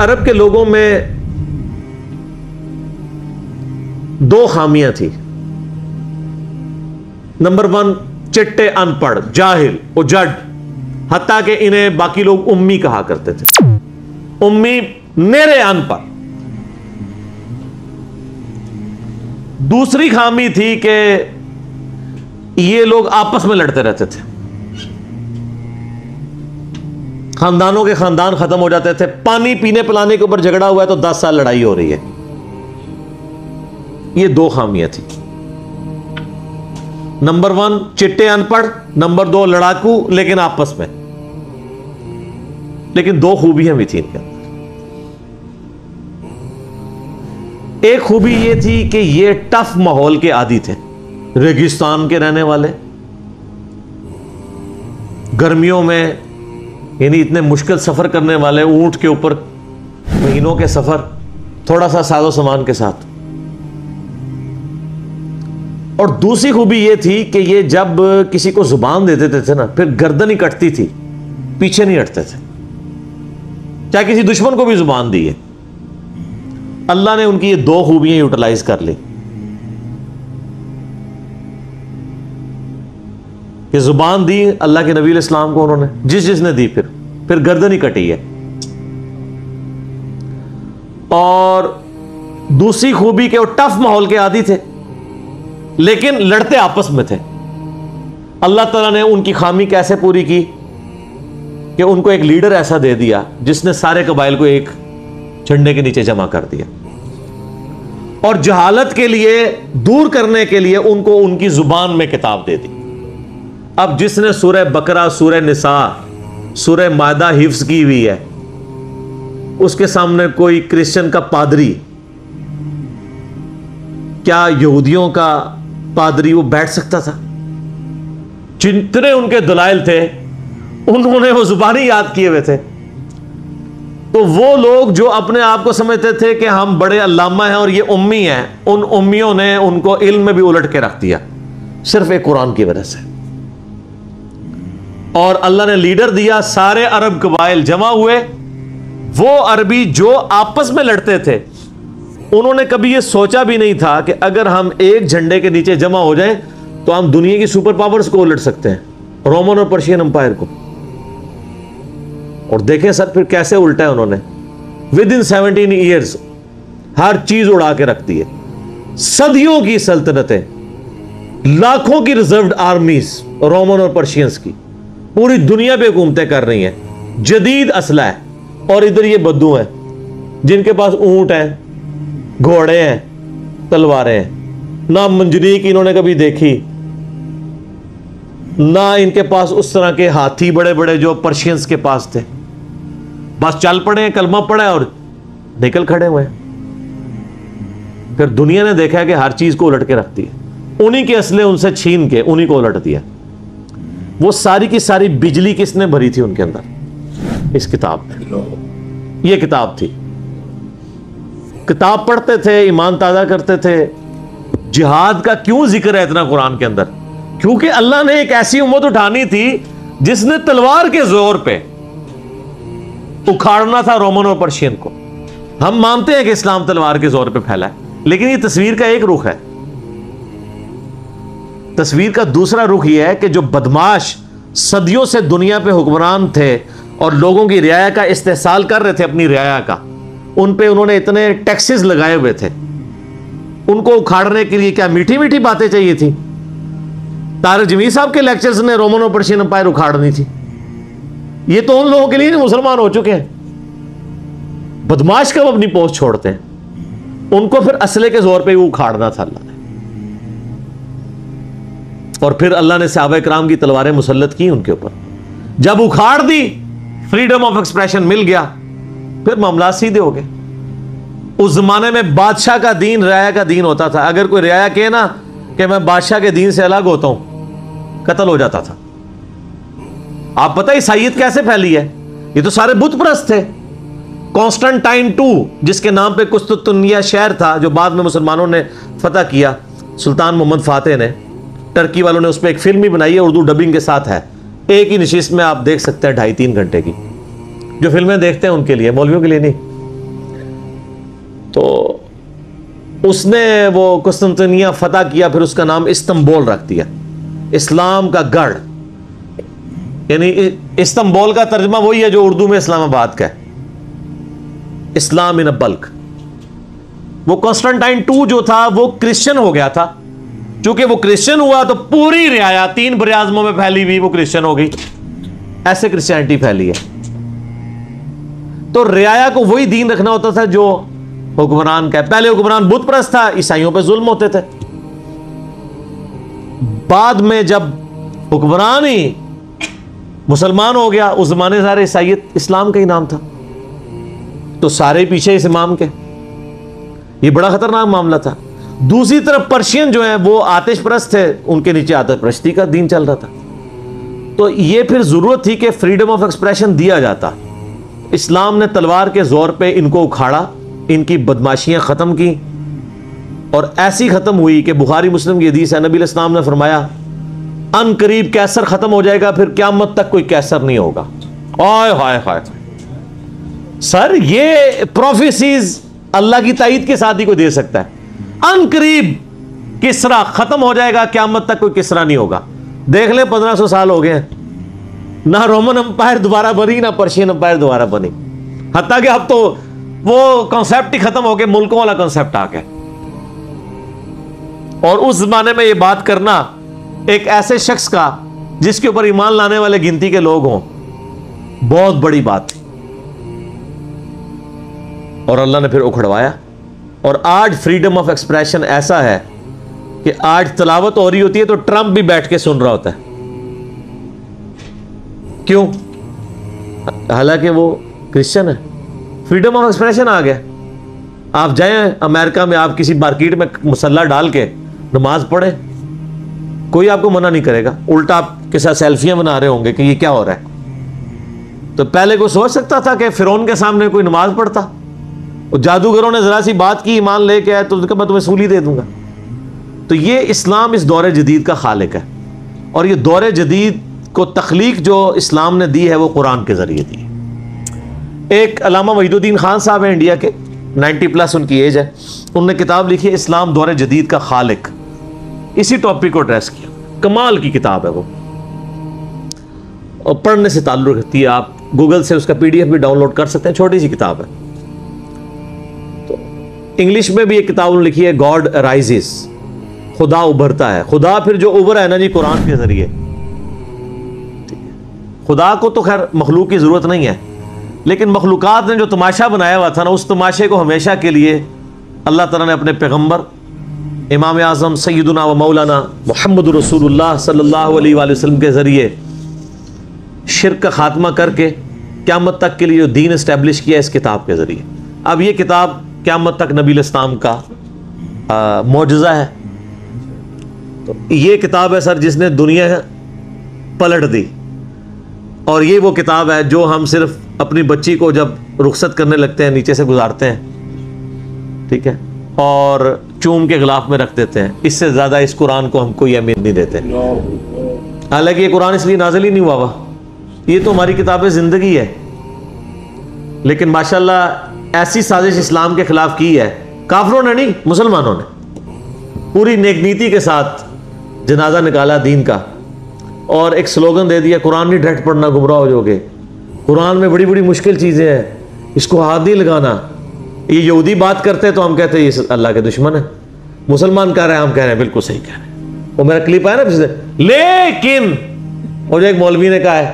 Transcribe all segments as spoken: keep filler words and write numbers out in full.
अरब के लोगों में दो खामियां थी। नंबर वन, चिट्टे अनपढ़, जाहिल, उजड़, हत्ता कि इन्हें बाकी लोग उम्मी कहा करते थे। उम्मी नेरे अनपढ़। दूसरी खामी थी कि ये लोग आपस में लड़ते रहते थे, खानदानों के खानदान खत्म हो जाते थे। पानी पीने पिलाने के ऊपर झगड़ा हुआ है तो दस साल लड़ाई हो रही है। ये दो खामियां थी, नंबर वन चिट्टे अनपढ़, नंबर दो लड़ाकू लेकिन आपस में। लेकिन दो खूबियां भी थी इनके अंदर। एक खूबी ये थी कि ये टफ माहौल के आदी थे, रेगिस्तान के रहने वाले, गर्मियों में यानी इतने मुश्किल सफर करने वाले, ऊंट के ऊपर महीनों के सफर, थोड़ा सा साजो सामान के साथ। और दूसरी खूबी ये थी कि ये जब किसी को जुबान दे देते थे ना, फिर गर्दन ही कटती थी, पीछे नहीं हटते थे, चाहे किसी दुश्मन को भी जुबान दी है। अल्लाह ने उनकी ये दो खूबियां यूटिलाइज कर ली कि जुबान दी अल्लाह के नबी अलैहिस्सलाम को उन्होंने, जिस जिसने दी, फिर फिर गर्दन ही कटी है। और दूसरी खूबी के वो टफ माहौल के आदी थे लेकिन लड़ते आपस में थे। अल्लाह ताला ने उनकी खामी कैसे पूरी की कि उनको एक लीडर ऐसा दे दिया जिसने सारे कबाइल को एक झंडे के नीचे जमा कर दिया, और जहालत के लिए दूर करने के लिए उनको उनकी जुबान में किताब दे दी। अब जिसने सूरह बकरा, सूरह निसा, सूरह मायदा हिफ्ज की हुई है, उसके सामने कोई क्रिश्चियन का पादरी, क्या यहूदियों का पादरी वो बैठ सकता था? जितने उनके दलाइल थे उन्होंने वो जुबानी याद किए हुए थे। तो वो लोग जो अपने आप को समझते थे कि हम बड़े अल्लामा हैं और ये उम्मी हैं, उन उम्मियों ने उनको इल्म में भी उलट के रख दिया सिर्फ एक कुरान की वजह से। और अल्लाह ने लीडर दिया, सारे अरब कबाइल जमा हुए। वो अरबी जो आपस में लड़ते थे, उन्होंने कभी ये सोचा भी नहीं था कि अगर हम एक झंडे के नीचे जमा हो जाएं तो हम दुनिया की सुपर पावर्स को उलट सकते हैं, रोमन और पर्शियन एम्पायर को। और देखें सर फिर कैसे उल्टा है उन्होंने, विद इन सेवनटीन ईयर्स हर चीज उड़ा के रख दी है। सदियों की सल्तनतें, लाखों की रिजर्व्ड आर्मीज रोमन और पर्शियंस की, पूरी दुनिया पे हुकूमतें कर रही हैं, जदीद असला है, और इधर ये बद्दू हैं जिनके पास ऊंट हैं, घोड़े हैं, तलवारें हैं। ना मंजरीक इन्होंने कभी देखी, ना इनके पास उस तरह के हाथी बड़े बड़े जो पर्शियंस के पास थे। बस चल पड़े, कलमा पड़ा और निकल खड़े हुए हैं। फिर दुनिया ने देखा है कि हर चीज को उलट के रखती है। उन्हीं के असले उनसे छीन के उन्हीं को उलट दिया। वो सारी की सारी बिजली किसने भरी थी उनके अंदर? इस किताब में। ये किताब थी। किताब पढ़ते थे, ईमान ताज़ा करते थे। जिहाद का क्यों जिक्र है इतना कुरान के अंदर? क्योंकि अल्लाह ने एक ऐसी उम्मत उठानी थी जिसने तलवार के जोर पे उखाड़ना था रोमन और पर्शियन को। हम मानते हैं कि इस्लाम तलवार के जोर पे फैला है, लेकिन ये तस्वीर का एक रुख है। तस्वीर का दूसरा रुख यह है कि जो बदमाश सदियों से दुनिया पे हुक्मरान थे और लोगों की रियाया का इस्तेहसाल कर रहे थे, अपनी रियाया का, उन पे उन्होंने इतने टैक्सेस लगाए हुए थे, उनको उखाड़ने के लिए क्या मीठी मीठी बातें चाहिए थी? तारिक जमील साहब के लेक्चर्स ने रोमन और पर्शियन एम्पायर उखाड़नी थी। ये तो उन लोगों के लिए मुसलमान हो चुके हैं। बदमाश कब अपनी पोस्ट छोड़ते हैं? उनको फिर असले के जोर पर उखाड़ना था अल्लाह ने। और फिर अल्लाह ने सहाबा इकराम की तलवारें मुसल्लत की उनके ऊपर। जब उखाड़ दी, फ्रीडम ऑफ एक्सप्रेशन मिल गया, फिर मामला सीधे हो गए। उस जमाने में बादशाह का दीन रियाया का दीन होता था। अगर कोई रियाया कहे ना कि मैं बादशाह के दीन से अलग होता हूं, कत्ल हो जाता था। आप पता है ईसाइयत कैसे फैली है? ये तो सारे बुत परस्त थे। कॉन्स्टेंटाइन टू, जिसके नाम पर कुस्तुन्तुनिया शहर था जो बाद में मुसलमानों ने फतह किया, सुल्तान मोहम्मद फातेह ने, टर्की वालों ने उस पर एक फिल्म भी बनाई है, उर्दू डबिंग के साथ है, एक ही निशिस्त में आप देख सकते हैं, ढाई तीन घंटे की। जो फिल्में देखते हैं उनके लिए, मौलवियों के लिए नहीं। तो उसने वो कुस्तंतिनिया फ़तह किया, फिर उसका नाम इस्तंबुल रख दिया, इस्लाम का गढ़। यानी इस्तंबुल का तर्जमा वही है जो उर्दू में इस्लामाबाद का है, इस्लाम इन अ बल्क। वो कॉन्स्टेंटाइन टू जो था वो क्रिश्चियन हो गया था, चूंकि वो क्रिश्चियन हुआ तो पूरी रियाया तीन बराज़मों में फैली हुई वो क्रिश्चियन हो गई। ऐसे क्रिश्चियनिटी फैली है। तो रियाया को वही दीन रखना होता था जो हुक्मरान का। पहले हुक्मरान बुत परस्त था, ईसाइयों पे जुल्म होते थे। बाद में जब हुक्मरान ही मुसलमान हो गया, उस जमाने सारे ईसाइयत इस्लाम का ही नाम था, तो सारे पीछे इस इमाम के। ये बड़ा खतरनाक मामला था। दूसरी तरफ पर्शियन जो है वो आतिश परस्त थे, उनके नीचे आतिश परस्ती का दीन चल रहा था। तो ये फिर जरूरत थी कि फ्रीडम ऑफ एक्सप्रेशन दिया जाता। इस्लाम ने तलवार के जोर पे इनको उखाड़ा, इनकी बदमाशियां ख़त्म की, और ऐसी ख़त्म हुई कि बुखारी मुस्लिम की हदीस है, नबी अलैहिस्सलाम ने फरमाया अन करीब कैसर ख़त्म हो जाएगा, फिर क़यामत तक कोई कैसर नहीं होगा। हाय हाय हाय सर, ये प्रोफेसीज अल्लाह की ताईद के साथ ही कोई दे सकता है। अन करीब किसरा ख़त्म हो जाएगा, क़यामत तक कोई किसरा नहीं होगा। देख लें पंद्रह सौ साल हो गए हैं, ना रोमन अंपायर दोबारा बनी, ना पर्शियन अंपायर दोबारा बनी। हत्ता कि अब तो वो कॉन्सेप्ट ही खत्म हो गया, मुल्कों वाला कॉन्सेप्ट आ गया। और उस जमाने में ये बात करना एक ऐसे शख्स का जिसके ऊपर ईमान लाने वाले गिनती के लोग हों, बहुत बड़ी बात थी। और अल्लाह ने फिर उखड़वाया। और आज फ्रीडम ऑफ एक्सप्रेशन ऐसा है कि आज तलावत हो रही होती है तो ट्रंप भी बैठ के सुन रहा होता है। क्यों? हालांकि वो क्रिश्चियन है। फ्रीडम ऑफ एक्सप्रेशन आ गया। आप जाएं अमेरिका में, आप किसी मार्केट में मुसल्ला डाल के नमाज पढ़ें, कोई आपको मना नहीं करेगा। उल्टा आपके साथ सेल्फियां बना रहे होंगे कि ये क्या हो रहा है। तो पहले कोई सोच सकता था कि फिरौन के सामने कोई नमाज पढ़ता और जादूगरों ने ज़रा सी बात की, ईमान लेके आए तो उनका मैं तुम्हें सूली दे दूंगा। तो ये इस्लाम इस दौर जदीद का खालिक है। और ये दौर जदीद को तख्लीक जो इस्लाम ने दी है वो कुरान के ज़रिए दी है। एक अलामा वहीदुद्दीन खान साहब हैं इंडिया के, नाइन्टी प्लस उनकी एज है। उन्होंने किताब लिखी है इस्लाम दौर जदीद का खालिक, इसी टॉपिक को एड्रेस किया। कमाल की किताब है वो, और पढ़ने से ताल्लुक़ रखती है। आप गूगल से उसका पी डी एफ भी डाउनलोड कर सकते हैं, छोटी सी किताब है। तो इंग्लिश में भी एक किताब उन्होंने लिखी है गॉड राइजेस, खुदा उभरता है। खुदा फिर जो उभरा है ना जी कुरान के ज़रिए। खुदा को तो खैर मखलूक की ज़रूरत नहीं है, लेकिन मखलूक़ात ने जो तमाशा बनाया हुआ था ना, उस तमाशे को हमेशा के लिए अल्लाह ताला ने अपने पैगम्बर इमाम आज़म सैयदुना व मौलाना मुहम्मद रसूलुल्लाह सल्लल्लाहु अलैहि वसल्लम के ज़रिए शिरक का खात्मा करके क़यामत तक के लिए जो दीन इस्टेब्लिश किया इस किताब के ज़रिए। अब ये किताब क़यामत तक नबी अलैहिस्सलाम का मौजज़ा है। तो ये किताब है सर जिसने दुनिया पलट दी। और ये वो किताब है जो हम सिर्फ अपनी बच्ची को जब रुखसत करने लगते हैं नीचे से गुजारते हैं, ठीक है, और चूम के गिलाफ में रख देते हैं। इससे ज़्यादा इस कुरान को हम कोई अहमियत नहीं देते। हालांकि ये कुरान इसलिए नाजिल ही नहीं हुआ हुआ, ये तो हमारी किताब ज़िंदगी है। लेकिन माशाल्लाह ऐसी साजिश इस्लाम के ख़िलाफ़ की है काफिरों ने, नहीं मुसलमानों ने। पूरी नेकनीति के साथ जनाजा निकाला दीन का, और एक स्लोगन दे दिया कुरान नहीं डट पढ़ना गुमराह हो जाओगे, कुरान में बड़ी बड़ी मुश्किल चीज़ें हैं, इसको हाथ नहीं लगाना। ये यहूदी बात करते हैं तो हम कहते हैं ये अल्लाह के दुश्मन है, मुसलमान कह रहे हैं हम कह रहे हैं बिल्कुल सही कह रहे हैं। वो मेरा क्लिप आया ना पिछले, लेकिन और एक मौलवी ने कहा है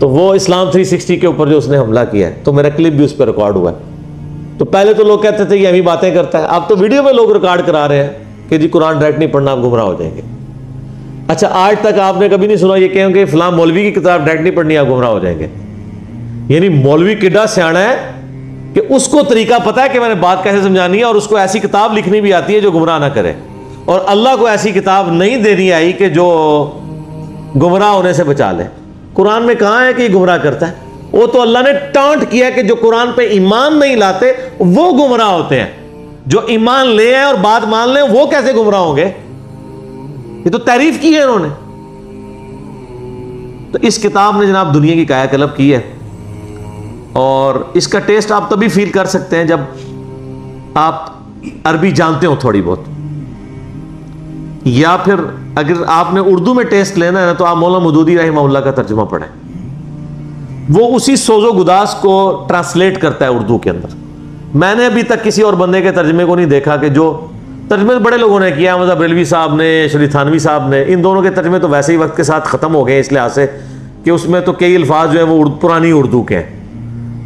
तो वो इस्लाम थ्री सिक्सटी के ऊपर जो उसने हमला किया है, तो मेरा क्लिप भी उस पर रिकॉर्ड हुआ है। तो पहले तो लोग कहते थे ये हम बातें करता है, अब तो वीडियो में लोग रिकॉर्ड करा रहे हैं कि जी कुरान डट नहीं पढ़ना आप गुमराह हो जाएंगे। अच्छा, आज तक आपने कभी नहीं सुना ये कहें कि फलां मौलवी की किताब डायरेक्ट नहीं पढ़नी आप गुमराह हो जाएंगे। यानी मौलवी किड्डा सियाना है कि उसको तरीका पता है कि मैंने बात कैसे समझानी है, और उसको ऐसी किताब लिखनी भी आती है जो गुमराह ना करे। और अल्लाह को ऐसी किताब नहीं देनी आई कि जो गुमराह होने से बचा ले। कुरान में कहाँ है कि ये गुमराह करता है? वो तो अल्लाह ने टाँट किया कि जो कुरान पर ईमान नहीं लाते वो गुमराह होते हैं, जो ईमान ले आए और बात मान लें वो कैसे गुमराह होंगे? ये तो तारीफ की है इन्होंने। तो इस किताब ने जनाब दुनिया की कायाकल्प की है। और इसका टेस्ट आप तभी फील कर सकते हैं जब आप अरबी जानते हो थोड़ी बहुत, या फिर अगर आपने उर्दू में टेस्ट लेना है ना तो आप मौलाना मौदूदी रहमहुल्लाह का तर्जुमा पढ़ें, वो उसी सोजो गुदास को ट्रांसलेट करता है उर्दू के अंदर। मैंने अभी तक किसी और बंदे के तर्जुमे को नहीं देखा कि जो तर्जुमे तो बड़े लोगों ने किया, मतलब बरेलवी साहब ने, शरीफ थानवी साहब ने, इन दोनों के तर्जुमे तो वैसे ही वक्त के साथ ख़त्म हो गए इस लिहाज से कि उसमें तो कई अल्फाज जो हैं वो पुरानी उर्दू के हैं,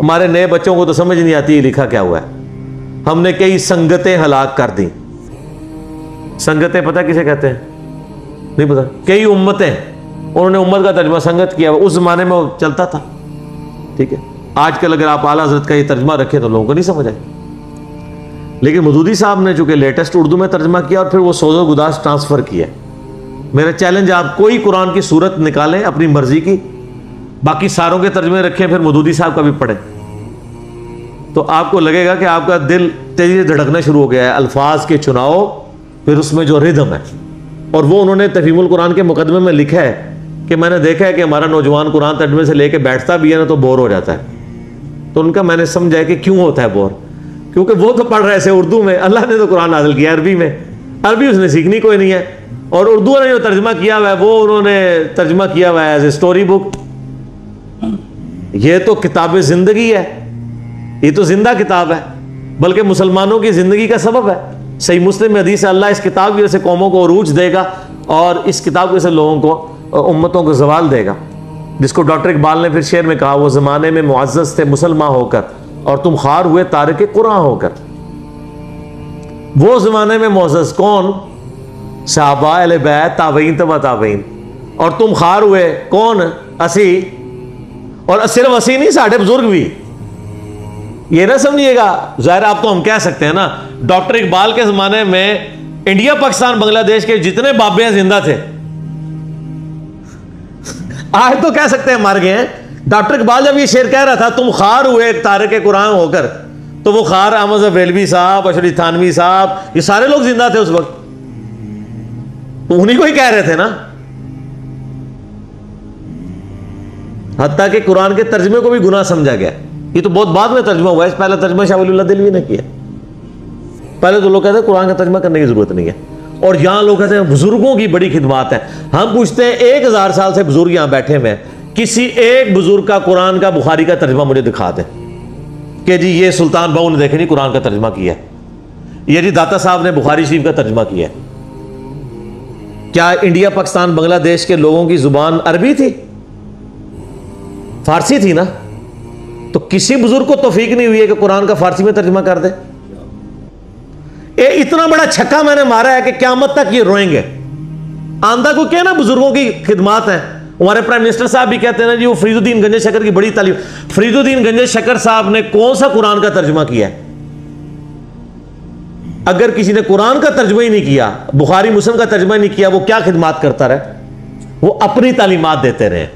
हमारे नए बच्चों को तो समझ नहीं आती ये लिखा क्या हुआ है। हमने कई संगतें हलाक कर दी। संगतें पता किसे कहते हैं? नहीं पता। कई उम्मतें, उन्होंने उम्मत का तर्जुमा संगत किया, उस ज़माने में चलता था, ठीक है। आजकल अगर आप आला हज़रत का ये तर्जुमा रखें तो लोगों को नहीं समझ आए, लेकिन मौदूदी साहब ने चूँकि लेटेस्ट उर्दू में तर्जुमा किया और फिर वो सोजो गुदास ट्रांसफ़र किया। मेरा चैलेंज, आप कोई कुरान की सूरत निकालें अपनी मर्जी की, बाकी सारों के तर्जुमे रखें, फिर मौदूदी साहब का भी पढ़ें, तो आपको लगेगा कि आपका दिल तेज़ी से धड़कना शुरू हो गया है। अल्फाज के चुनाव, फिर उसमें जो रिदम है, और वो उन्होंने तफहीमुल कुरान के मुकदमे में लिखा है कि मैंने देखा है कि हमारा नौजवान कुरान तर्जुमे से लेके बैठता भी है ना तो बोर हो जाता है। तो उनका मैंने समझा कि क्यों होता है बोर, क्योंकि वो तो पढ़ रहे ऐसे उर्दू में, अल्लाह ने तो कुरान नाज़िल किया अरबी में, अरबी उसने सीखनी कोई नहीं है, और उर्दू ने जो तर्जुमा किया हुआ है वो उन्होंने तर्जुमा किया हुआ है एज ए स्टोरी बुक। ये तो किताब ज़िंदगी है, ये तो जिंदा किताब है, बल्कि मुसलमानों की ज़िंदगी का सबब है। सही मुस्लिम में हदीस है, अल्लाह इस किताब की वजह से कौमों को अरूज देगा और इस किताब की वजह से लोगों को, उम्मतों को जवाल देगा, जिसको डॉक्टर इकबाल ने फिर शेर में कहा, वो ज़माने में मुअज़्ज़ज़ थे मुसलमान होकर और तुम खार हुए तारिक़ कुरान होकर। वो ज़माने में मुअज़्ज़ज़ कौन? सहाबा, अहले बैत, ताबईन, तबा ताबईन। और तुम खार हुए कौन? असी। और सिर्फ असी नहीं, साढ़े बुजुर्ग भी। ये ना समझिएगा, ज़ाहिर आप तो हम कह सकते हैं ना, डॉक्टर इकबाल के ज़माने में इंडिया, पाकिस्तान, बांग्लादेश के जितने बाबे जिंदा थे, आज तो कह सकते हैं मर गए हैं। डॉक्टर इकबाल जब ये शेर कह रहा था तुम खार हुए तारिक़ कुरान होकर, तो वो खार अहमद बरेलवी साहब, अशरफ थानवी साहब, ये सारे लोग जिंदा थे उस वक्त, तो उन्हीं को ही कह रहे थे ना। हत्ता कि कुरान के तर्जुमे को भी गुनाह समझा गया। ये तो बहुत बाद में तर्जुमा हुआ है, पहला तर्जुमा शाह वलीउल्लाह दिल्वी ने किया। पहले तो लोग कहते हैं कुरान का तर्जुमा करने की जरूरत नहीं है, और यहाँ लोग कहते हैं बुजुर्गों की बड़ी खिदमत है। हम पूछते हैं एक हज़ार साल से बुजुर्ग यहाँ बैठे हुए हैं, किसी एक बुजुर्ग का कुरान का, बुखारी का तर्जुमा मुझे दिखा दें कि जी ये सुल्तान बाऊ ने देखे नहीं कुरान का तर्जुमा किया है, ये जी दाता साहब ने बुखारी शरीफ का तर्जुमा किया है। क्या इंडिया, पाकिस्तान, बांग्लादेश के लोगों की जुबान अरबी थी? फारसी थी ना। तो किसी बुजुर्ग को तौफीक नहीं हुई है कि कुरान का फारसी में तर्जुमा कर दे। ये इतना बड़ा छक्का मैंने मारा है कि क़यामत तक ये रोएंगे। आंदा को क्या ना, बुजुर्गों की खिदमत है। हमारे प्राइम मिनिस्टर साहब भी कहते हैं ना जी, वो फरीदुद्दीन गंज शकर की बड़ी तालीम। फरीदुद्दीन गंज शकर साहब ने कौन सा कुरान का तर्जुमा किया है? अगर किसी ने कुरान का तर्जुमा ही नहीं किया, बुखारी मुस्लिम का तर्जुमा नहीं किया, वो क्या खिदमत करता रहे? वो अपनी तालीमात देते रहे।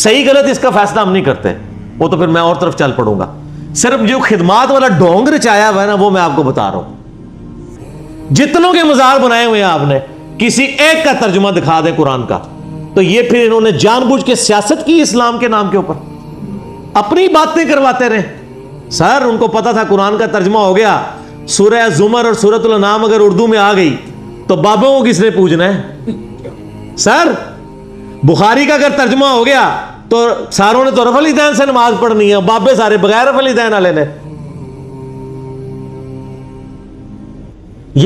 सही गलत इसका फैसला हम नहीं करते, वो तो फिर मैं और तरफ चल पड़ूंगा। सिर्फ जो खिदमात वाला डोंग रचाया हुआ है ना, वो मैं आपको बता रहा हूं। जितनों के मजार बनाए हुए हैं आपने, किसी एक का तर्जुमा दिखा दें कुरान का, तो ये फिर इन्होंने जानबूझ के सियासत की इस्लाम के नाम के ऊपर, अपनी बातें करवाते रहे। सर, उनको पता था कुरान का तर्जुमा हो गया, सूरह ज़ुमर और सूरह अल-नाम अगर उर्दू में आ गई तो बाबों को किसने पूजना है? सर, बुखारी का अगर तर्जुमा हो गया तो सारों ने तो रफ़लीदैन से नमाज पढ़नी है, बाबे सारे बगैर रफ़लीदैन वाले ने।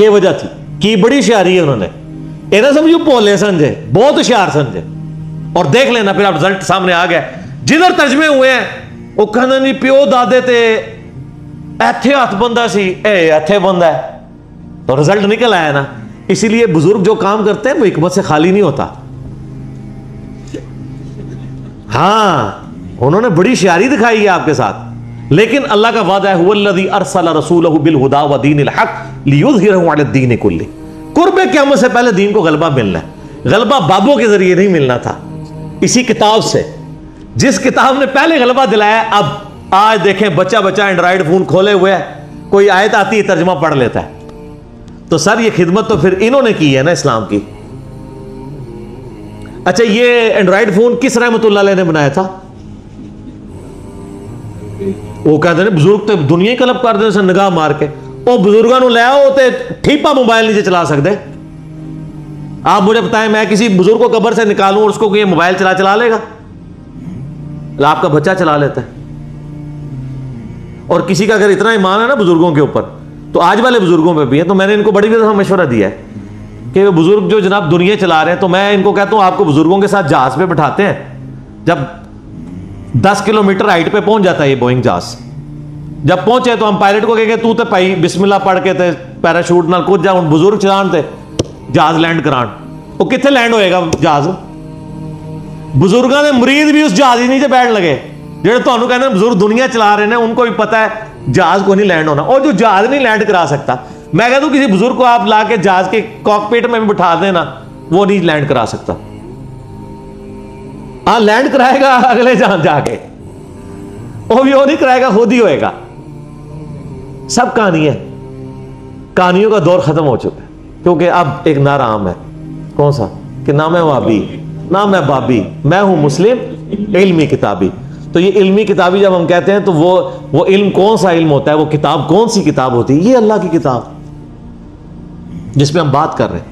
ये वजह थी कि बड़ी होशियारी है उन्होंने, ये ना समझो पोले समझे, बहुत होशियार समझे। और देख लेना फिर आप, रिजल्ट सामने आ गया। जिधर तर्जमे हुए हैं वो कहना नहीं प्यो दादे ते ऐथे हथ बंदा सी, ए ऐथे बंदा है, तो रिजल्ट निकल आया ना। इसीलिए बुजुर्ग जो काम करते हैं वो हिकमत से खाली नहीं होता। हाँ, उन्होंने बड़ी शायरी दिखाई है आपके साथ, लेकिन अल्लाह का वादा है, वल्लज़ी अरसला रसूलहु बिल हुदा व दीनिल हक लियुज़हिरहु अला दीन कुल्ली। कुर्बे क़यामत से पहले दीन को गलबा मिलना है। गलबा बाबों के जरिए नहीं मिलना था, इसी किताब से, जिस किताब ने पहले गलबा दिलाया। अब आज देखें, बच्चा बच्चा एंड्राइड फोन खोले हुए है, कोई आयत आती है तर्जुमा पढ़ लेता है। तो सर, ये खिदमत तो फिर इन्होंने की है ना इस्लाम की। अच्छा, ये एंड्रॉयड फोन किस रहमतुल्लाह ने बनाया था? वो कहते हैं बुजुर्ग तो दुनिया कलब कर देते सन निगाह मार के। वो बुजुर्गों लाओ तो ठीपा मोबाइल नहीं चला सकते। आप मुझे बताएं मैं किसी बुजुर्ग को कब्र से निकालूं और उसको ये मोबाइल चला चला लेगा? आपका बच्चा चला लेता है। और किसी का अगर इतना ईमान है ना बुजुर्गों के ऊपर, तो आज वाले बुजुर्गों पे भी है, तो मैंने इनको बड़ी दफा मशवरा दिया है कि बुजुर्ग जो जनाब दुनिया चला रहे हैं, तो मैं इनको कहता हूँ आपको बुजुर्गों के साथ जहाज पे बैठाते हैं। जब दस किलोमीटर हाइट पे पहुंच जाता है ये बोइंग जहाज, जब पहुंचे तो हम पायलट को कहेंगे तू तो भाई बिस्मिल्ला पढ़ के थे पैराशूट ना कुछ जा, बुजुर्ग चलान थे जहाज लैंड करान। वो कितने लैंड होएगा जहाज? बुजुर्गों के मरीज भी उस जहाज ही नीचे बैठ लगे। जो तो कहना बुजुर्ग दुनिया चला रहे हैं उनको भी पता है जहाज को नहीं लैंड होना। और जो जहाज नहीं लैंड करा सकता, मैं कहता हूँ किसी बुजुर्ग को आप ला के जहाज के कॉकपिट में भी बिठा देना, वो नहीं लैंड करा सकता। हाँ लैंड कराएगा अगले जहां जाके, वो भी वो नहीं कराएगा, खुद ही होएगा। सब कहानी है, कहानियों का दौर खत्म हो चुका है। क्योंकि अब एक नारा आम है, कौन सा कि ना मैं वाबी ना मैं बाबी, मैं हूं मुस्लिम इल्मी किताबी। तो ये इल्मी किताबी जब हम कहते हैं तो वो वो इल्म कौन सा इल्म होता है, वो किताब कौन सी किताब होती है? ये अल्लाह की किताब जिसमें हम बात कर रहे हैं।